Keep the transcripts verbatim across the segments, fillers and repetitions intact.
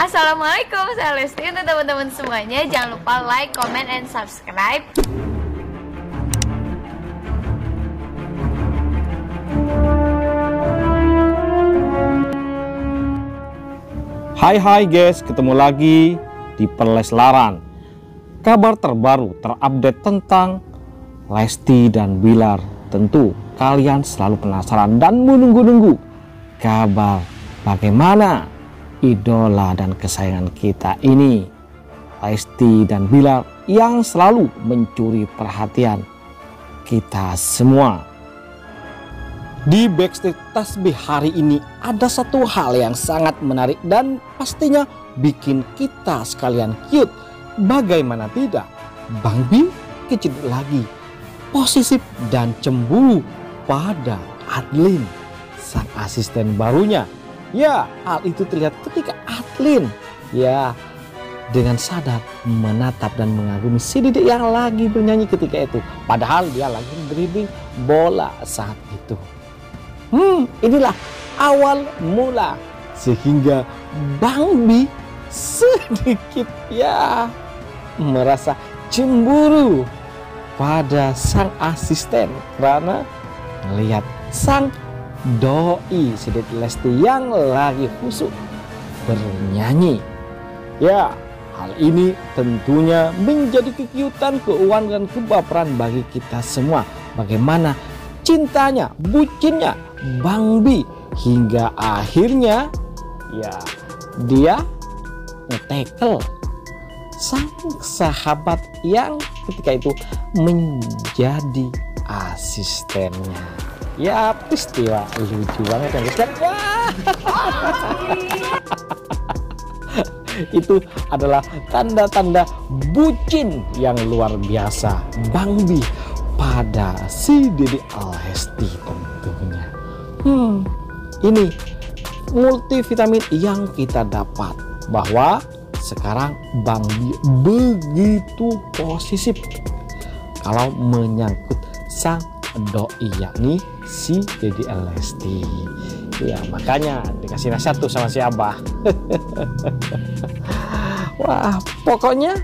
Assalamualaikum, saya Lesti. Untuk teman-teman semuanya, jangan lupa like, comment, and subscribe. Hai hai guys, ketemu lagi di Perleslaran. Kabar terbaru terupdate tentang Lesti dan Billar. Tentu kalian selalu penasaran dan menunggu-nunggu kabar bagaimana idola dan kesayangan kita ini, Lesti dan Billar, yang selalu mencuri perhatian kita semua. Di backstage Tasbih hari ini ada satu hal yang sangat menarik dan pastinya bikin kita sekalian cute. Bagaimana tidak, Bang Bi kecil lagi, posesif dan cemburu pada Adeline, sang asisten barunya. Ya, hal itu terlihat ketika Adeline ya dengan sadar menatap dan mengagumi si Dede yang lagi bernyanyi ketika itu. Padahal dia lagi dribbling bola saat itu. Hmm, inilah awal mula sehingga Bang Bi sedikit ya merasa cemburu pada sang asisten karena melihat sang Doi si Dede Lesti yang lagi khusyuk bernyanyi. Ya, hal ini tentunya menjadi kekiutan, keuangan, dan kebaperan bagi kita semua. Bagaimana cintanya, bucinnya Bang Bi hingga akhirnya ya dia ngetekel sang sahabat yang ketika itu menjadi asistennya. Ya, peristiwa lucu banget yang kita. Itu adalah tanda-tanda bucin yang luar biasa Bang Bi pada si Dede Lesti tentunya. Hmm, ini multivitamin yang kita dapat bahwa sekarang Bang Bi begitu posesif kalau menyangkut sang Doi, yakni si Dede Lesti. Ya, makanya dikasih nasihat tuh sama si Abah. Wah, pokoknya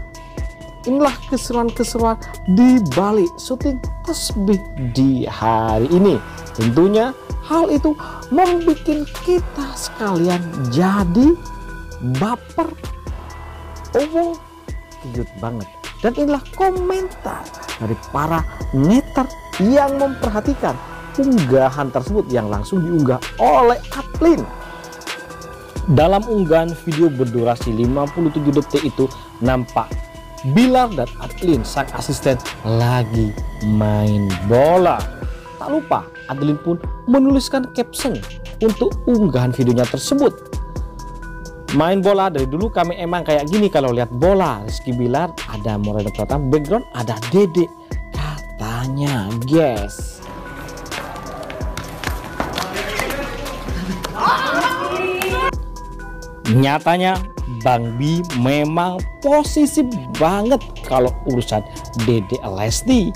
inilah keseruan-keseruan di balik syuting Tasbih di hari ini. Tentunya hal itu membuat kita sekalian jadi baper. Oh, cute banget. Dan inilah komentar dari para netter yang memperhatikan unggahan tersebut yang langsung diunggah oleh Adeline. Dalam unggahan video berdurasi lima puluh tujuh detik itu nampak Billar dan Adeline sang asisten lagi main bola. Tak lupa Adeline pun menuliskan caption untuk unggahan videonya tersebut. Main bola dari dulu kami emang kayak gini kalau lihat bola. Rizky Billar, ada Moreno Kota, background ada Dede. Tanya guys, nyatanya Bang Bi memang posesif banget kalau urusan Dede Lesti.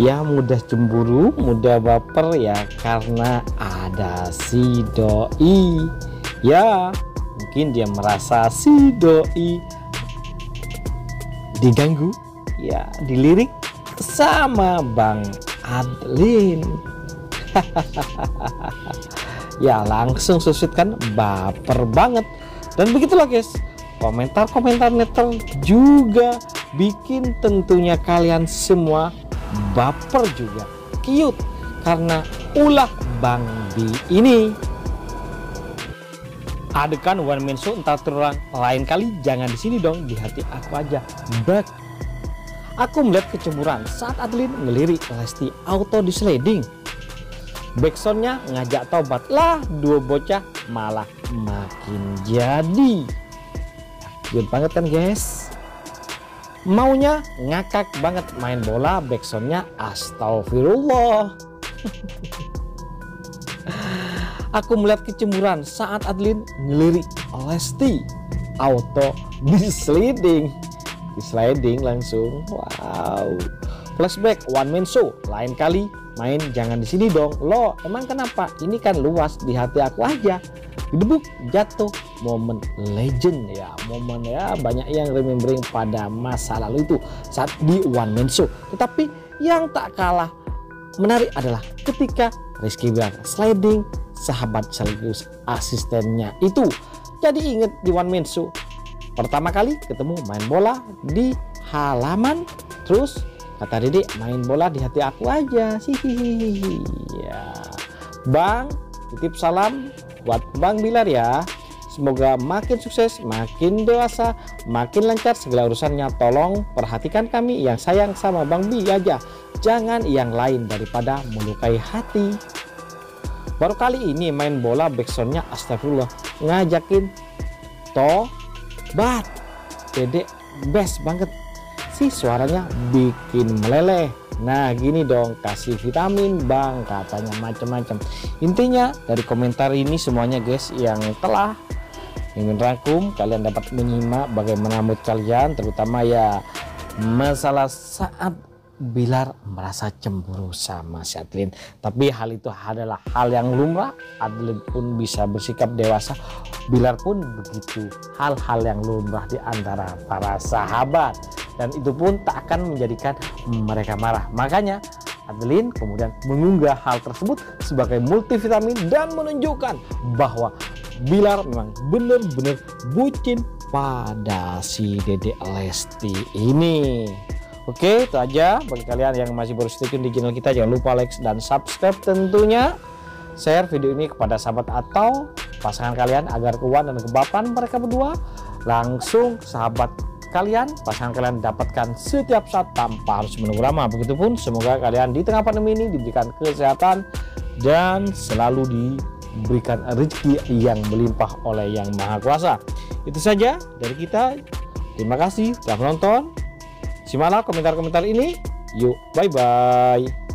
Ya, mudah cemburu, mudah baper ya karena ada si Doi. Ya, mungkin dia merasa si Doi diganggu, ya dilirik sama Bang Adeline. Ya, langsung susut kan, baper banget. Dan begitulah guys, komentar-komentar netter juga bikin tentunya kalian semua baper juga, cute karena ulah Bang Bi ini. Adekan One Man Show entar terulang, lain kali jangan di sini dong, di hati aku aja. Back Aku melihat kecemburuan saat Adeline ngelirik Lesti auto di sliding. Backsoundnya ngajak tobat lah, dua bocah malah makin jadi. Cute banget kan guys? maunya ngakak banget main bola, backsoundnya astagfirullah. Aku melihat kecemburuan saat Adeline ngelirik Lesti auto disliding, disliding langsung. Wow. Flashback One Man Show, lain kali main jangan di sini dong. Lo emang kenapa? Ini kan luas di hati aku aja. Didebuk jatuh, momen legend ya, momen ya banyak yang remembering pada masa lalu itu saat di One Man Show. Tetapi yang tak kalah menarik adalah ketika Rizky Billar sliding sahabat sekaligus asistennya itu. Jadi inget di One Man Show pertama kali ketemu main bola di halaman, terus kata Dede main bola di hati aku aja sih. Ya. Bang, titip salam buat Bang Billar ya. Semoga makin sukses, makin dewasa, makin lancar segala urusannya. Tolong perhatikan kami yang sayang sama Bang Bi aja. Jangan yang lain daripada melukai hati. Baru kali ini main bola backsoundnya astagfirullah. Ngajakin tobat. Dede best banget. Si suaranya bikin meleleh. Nah gini dong, kasih vitamin bang, katanya macam-macam. Intinya dari komentar ini semuanya guys yang telah ingin rangkum, kalian dapat menyimak bagaimana mood kalian, terutama ya masalah saat Billar merasa cemburu sama si Adeline. Tapi hal itu adalah hal yang lumrah. Adeline pun bisa bersikap dewasa, Billar pun begitu. Hal-hal yang lumrah di antara para sahabat, dan itu pun tak akan menjadikan mereka marah. Makanya Adeline kemudian mengunggah hal tersebut sebagai multivitamin dan menunjukkan bahwa Billar memang benar-benar bucin pada si Dede Lesti ini. Oke, itu aja. Bagi kalian yang masih baru stay tune di channel kita, jangan lupa like dan subscribe tentunya. Share video ini kepada sahabat atau pasangan kalian agar keuangan dan kebapan mereka berdua langsung sahabat kalian, pasangan kalian dapatkan setiap saat tanpa harus menunggu lama. Begitupun semoga kalian di tengah pandemi ini diberikan kesehatan dan selalu diberikan rezeki yang melimpah oleh Yang Maha Kuasa. Itu saja dari kita. Terima kasih telah menonton. Simaklah komentar-komentar ini. Yuk, bye-bye.